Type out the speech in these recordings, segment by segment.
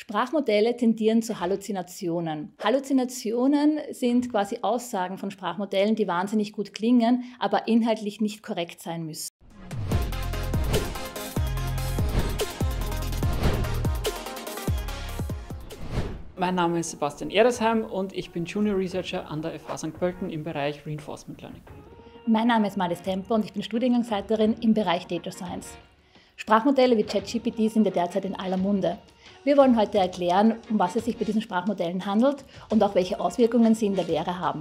Sprachmodelle tendieren zu Halluzinationen. Halluzinationen sind quasi Aussagen von Sprachmodellen, die wahnsinnig gut klingen, aber inhaltlich nicht korrekt sein müssen. Mein Name ist Sebastian Eresheim und ich bin Junior Researcher an der FH St. Pölten im Bereich Reinforcement Learning. Mein Name ist Marlies Temper und ich bin Studiengangsleiterin im Bereich Data Science. Sprachmodelle wie ChatGPT sind ja derzeit in aller Munde. Wir wollen heute erklären, um was es sich bei diesen Sprachmodellen handelt und auch welche Auswirkungen sie in der Lehre haben.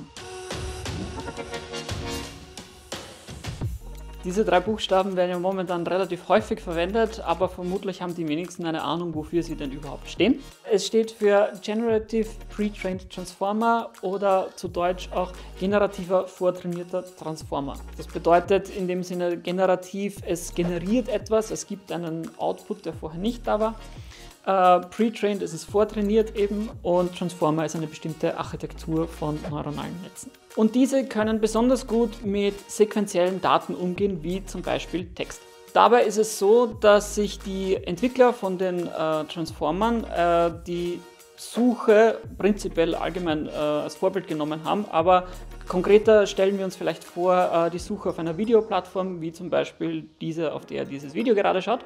Diese drei Buchstaben werden ja momentan relativ häufig verwendet, aber vermutlich haben die wenigsten eine Ahnung, wofür sie denn überhaupt stehen. Es steht für Generative Pre-Trained Transformer oder zu Deutsch auch generativer vortrainierter Transformer. Das bedeutet in dem Sinne generativ, es generiert etwas, es gibt einen Output, der vorher nicht da war. Pre-trained ist es vortrainiert eben und Transformer ist eine bestimmte Architektur von neuronalen Netzen. Und diese können besonders gut mit sequentiellen Daten umgehen, wie zum Beispiel Text. Dabei ist es so, dass sich die Entwickler von den Transformern die Suche prinzipiell allgemein als Vorbild genommen haben, aber konkreter stellen wir uns vielleicht vor die Suche auf einer Videoplattform, wie zum Beispiel diese, auf der dieses Video gerade schaut.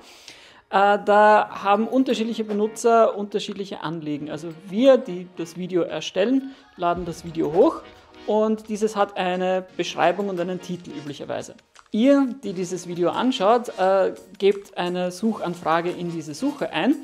Da haben unterschiedliche Benutzer unterschiedliche Anliegen. Also wir, die das Video erstellen, laden das Video hoch und dieses hat eine Beschreibung und einen Titel üblicherweise. Ihr, die dieses Video anschaut, gebt eine Suchanfrage in diese Suche ein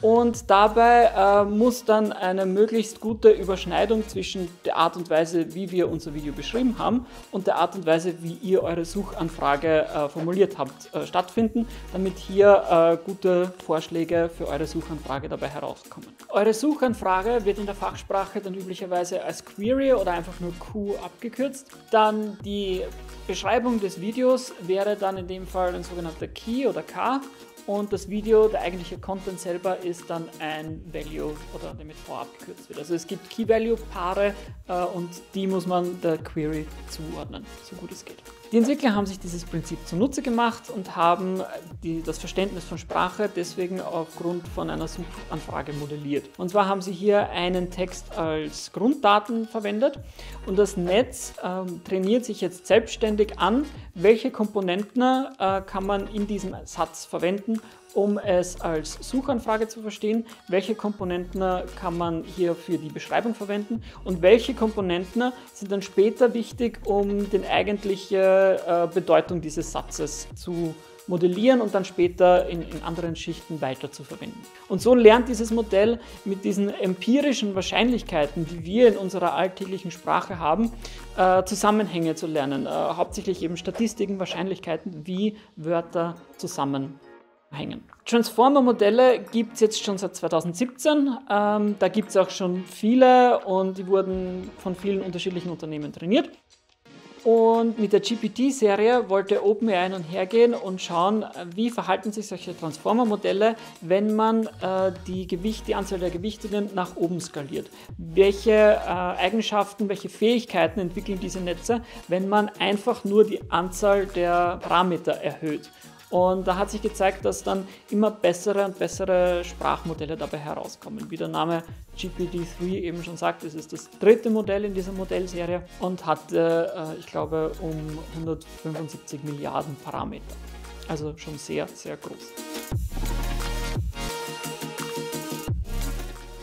und dabei muss dann eine möglichst gute Überschneidung zwischen der Art und Weise, wie wir unser Video beschrieben haben und der Art und Weise, wie ihr eure Suchanfrage formuliert habt, stattfinden, damit hier gute Vorschläge für eure Suchanfrage dabei herauskommen. Eure Suchanfrage wird in der Fachsprache dann üblicherweise als Query oder einfach nur Q abgekürzt. Dann die Beschreibung des Videos wäre dann in dem Fall ein sogenannter Key oder K und das Video, der eigentliche Content selber, ist dann ein Value oder der mit V abgekürzt wird. Also es gibt Key-Value-Paare und die muss man der Query zuordnen, so gut es geht. Die Entwickler haben sich dieses Prinzip zunutze gemacht und haben das Verständnis von Sprache deswegen aufgrund von einer Suchanfrage modelliert. Und zwar haben sie hier einen Text als Grunddaten verwendet und das Netz trainiert sich jetzt selbstständig an, welche Komponenten kann man in diesem Satz verwenden, um es als Suchanfrage zu verstehen, welche Komponenten kann man hier für die Beschreibung verwenden und welche Komponenten sind dann später wichtig, um die eigentliche Bedeutung dieses Satzes zu modellieren und dann später in anderen Schichten weiter zu verwenden. Und so lernt dieses Modell mit diesen empirischen Wahrscheinlichkeiten, die wir in unserer alltäglichen Sprache haben, Zusammenhänge zu lernen. Hauptsächlich eben Statistiken, Wahrscheinlichkeiten, wie Wörter zusammenhängen. Transformer-Modelle gibt es jetzt schon seit 2017, da gibt es auch schon viele und die wurden von vielen unterschiedlichen Unternehmen trainiert. Und mit der GPT-Serie wollte OpenAI nun hergehen und schauen, wie verhalten sich solche Transformer-Modelle, wenn man die Anzahl der Gewichtungen nach oben skaliert. Welche Eigenschaften, welche Fähigkeiten entwickeln diese Netze, wenn man einfach nur die Anzahl der Parameter erhöht? Und da hat sich gezeigt, dass dann immer bessere und bessere Sprachmodelle dabei herauskommen. Wie der Name GPT-3 eben schon sagt, es ist das dritte Modell in dieser Modellserie und hatte, ich glaube, um 175 Milliarden Parameter. Also schon sehr, sehr groß.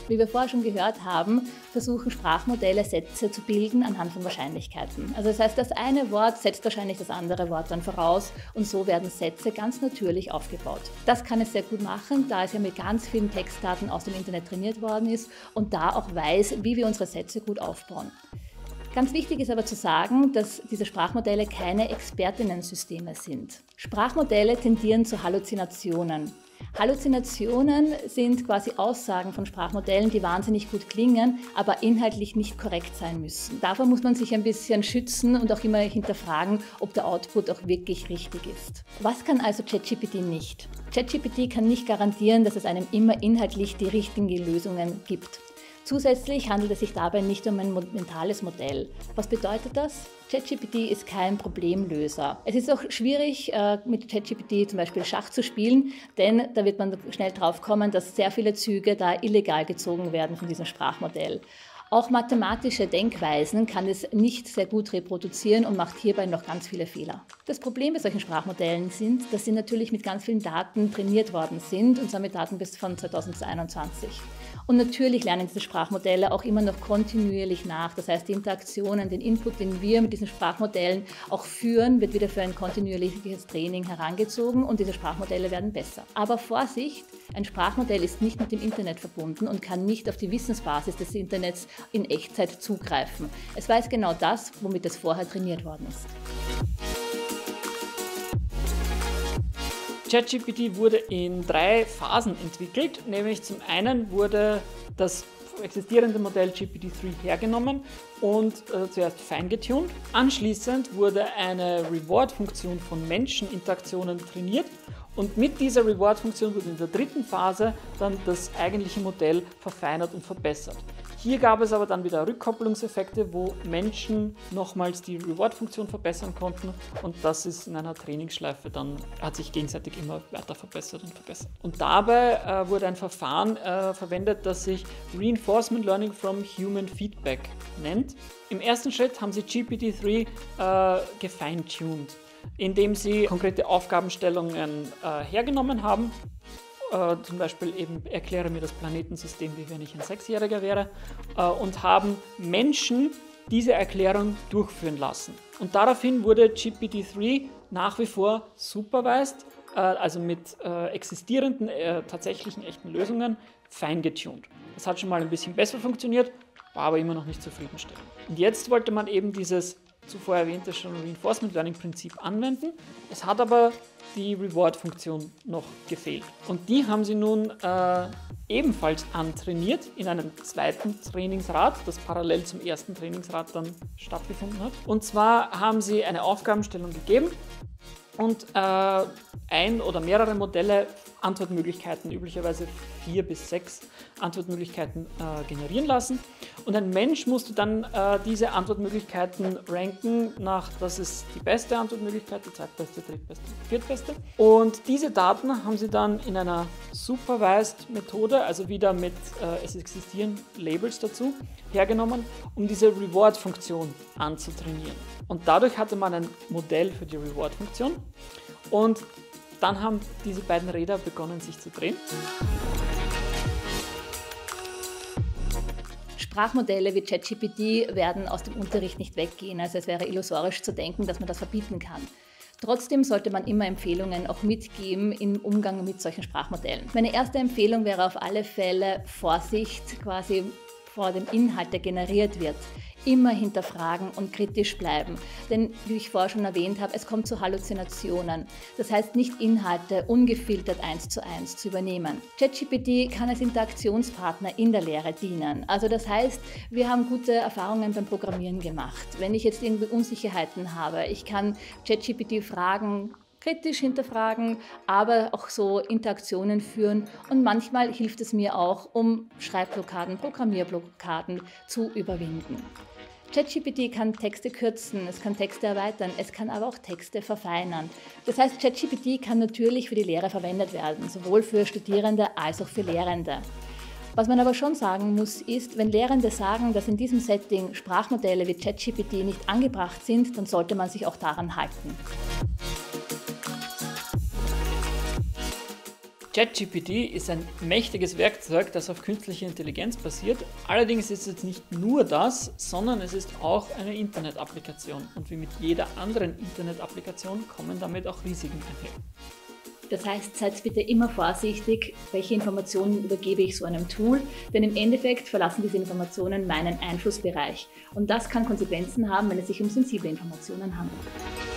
Wie wir vorher schon gehört haben, versuchen Sprachmodelle Sätze zu bilden anhand von Wahrscheinlichkeiten. Also das heißt, das eine Wort setzt wahrscheinlich das andere Wort dann voraus und so werden Sätze ganz natürlich aufgebaut. Das kann es sehr gut machen, da es ja mit ganz vielen Textdaten aus dem Internet trainiert worden ist und da auch weiß, wie wir unsere Sätze gut aufbauen. Ganz wichtig ist aber zu sagen, dass diese Sprachmodelle keine Expertinnen-Systeme sind. Sprachmodelle tendieren zu Halluzinationen. Halluzinationen sind quasi Aussagen von Sprachmodellen, die wahnsinnig gut klingen, aber inhaltlich nicht korrekt sein müssen. Davor muss man sich ein bisschen schützen und auch immer hinterfragen, ob der Output auch wirklich richtig ist. Was kann also ChatGPT nicht? ChatGPT kann nicht garantieren, dass es einem immer inhaltlich die richtigen Lösungen gibt. Zusätzlich handelt es sich dabei nicht um ein mentales Modell. Was bedeutet das? ChatGPT ist kein Problemlöser. Es ist auch schwierig, mit ChatGPT zum Beispiel Schach zu spielen, denn da wird man schnell drauf kommen, dass sehr viele Züge da illegal gezogen werden von diesem Sprachmodell. Auch mathematische Denkweisen kann es nicht sehr gut reproduzieren und macht hierbei noch ganz viele Fehler. Das Problem bei solchen Sprachmodellen sind, dass sie natürlich mit ganz vielen Daten trainiert worden sind, und zwar mit Daten bis von 2021. Und natürlich lernen diese Sprachmodelle auch immer noch kontinuierlich nach. Das heißt, die Interaktionen, den Input, den wir mit diesen Sprachmodellen auch führen, wird wieder für ein kontinuierliches Training herangezogen und diese Sprachmodelle werden besser. Aber Vorsicht, ein Sprachmodell ist nicht mit dem Internet verbunden und kann nicht auf die Wissensbasis des Internets in Echtzeit zugreifen. Es weiß genau das, womit es vorher trainiert worden ist. ChatGPT wurde in 3 Phasen entwickelt, nämlich zum einen wurde das existierende Modell GPT-3 hergenommen und zuerst feingetunt. Anschließend wurde eine Reward-Funktion von Menscheninteraktionen trainiert und mit dieser Reward-Funktion wurde in der 3. Phase dann das eigentliche Modell verfeinert und verbessert. Hier gab es aber dann wieder Rückkopplungseffekte, wo Menschen nochmals die Reward-Funktion verbessern konnten, und das ist in einer Trainingsschleife dann, hat sich gegenseitig immer weiter verbessert und verbessert. Und dabei wurde ein Verfahren verwendet, das sich Reinforcement Learning from Human Feedback nennt. Im ersten Schritt haben sie GPT-3 gefeintuned, indem sie konkrete Aufgabenstellungen hergenommen haben. Zum Beispiel eben erkläre mir das Planetensystem, wie wenn ich ein 6-Jähriger wäre, und haben Menschen diese Erklärung durchführen lassen. Und daraufhin wurde GPT-3 nach wie vor supervised, also mit existierenden, tatsächlichen, echten Lösungen feingetunt. Das hat schon mal ein bisschen besser funktioniert, war aber immer noch nicht zufriedenstellend. Und jetzt wollte man eben dieses zuvor erwähnte schon Reinforcement Learning Prinzip anwenden. Es hat aber die Reward-Funktion noch gefehlt. Und die haben sie nun ebenfalls antrainiert in einem zweiten Trainingsrad, das parallel zum ersten Trainingsrad dann stattgefunden hat. Und zwar haben sie eine Aufgabenstellung gegeben und ein oder mehrere Modelle Antwortmöglichkeiten, üblicherweise 4 bis 6 Antwortmöglichkeiten generieren lassen. Und ein Mensch musste dann diese Antwortmöglichkeiten ranken nach, das ist die beste Antwortmöglichkeit, die zweitbeste, drittbeste, viertbeste. Und diese Daten haben sie dann in einer supervised Methode, also wieder mit, es existieren Labels dazu, hergenommen, um diese Reward-Funktion anzutrainieren. Und dadurch hatte man ein Modell für die Reward-Funktion. Und dann haben diese beiden Räder begonnen, sich zu drehen. Sprachmodelle wie ChatGPT werden aus dem Unterricht nicht weggehen, also es wäre illusorisch zu denken, dass man das verbieten kann. Trotzdem sollte man immer Empfehlungen auch mitgeben im Umgang mit solchen Sprachmodellen. Meine erste Empfehlung wäre auf alle Fälle Vorsicht quasi vor dem Inhalt, der generiert wird. Immer hinterfragen und kritisch bleiben, denn wie ich vorher schon erwähnt habe, es kommt zu Halluzinationen. Das heißt, nicht Inhalte ungefiltert 1:1 zu übernehmen. ChatGPT kann als Interaktionspartner in der Lehre dienen. Also das heißt, wir haben gute Erfahrungen beim Programmieren gemacht. Wenn ich jetzt irgendwie Unsicherheiten habe, ich kann ChatGPT fragen, kritisch hinterfragen, aber auch so Interaktionen führen, und manchmal hilft es mir auch, um Schreibblockaden, Programmierblockaden zu überwinden. ChatGPT kann Texte kürzen, es kann Texte erweitern, es kann aber auch Texte verfeinern. Das heißt, ChatGPT kann natürlich für die Lehre verwendet werden, sowohl für Studierende als auch für Lehrende. Was man aber schon sagen muss, ist, wenn Lehrende sagen, dass in diesem Setting Sprachmodelle wie ChatGPT nicht angebracht sind, dann sollte man sich auch daran halten. ChatGPT ist ein mächtiges Werkzeug, das auf künstlicher Intelligenz basiert. Allerdings ist es nicht nur das, sondern es ist auch eine Internet-Applikation. Und wie mit jeder anderen Internet-Applikation kommen damit auch Risiken einher. Das heißt, seid bitte immer vorsichtig, welche Informationen übergebe ich so einem Tool, denn im Endeffekt verlassen diese Informationen meinen Einflussbereich. Und das kann Konsequenzen haben, wenn es sich um sensible Informationen handelt.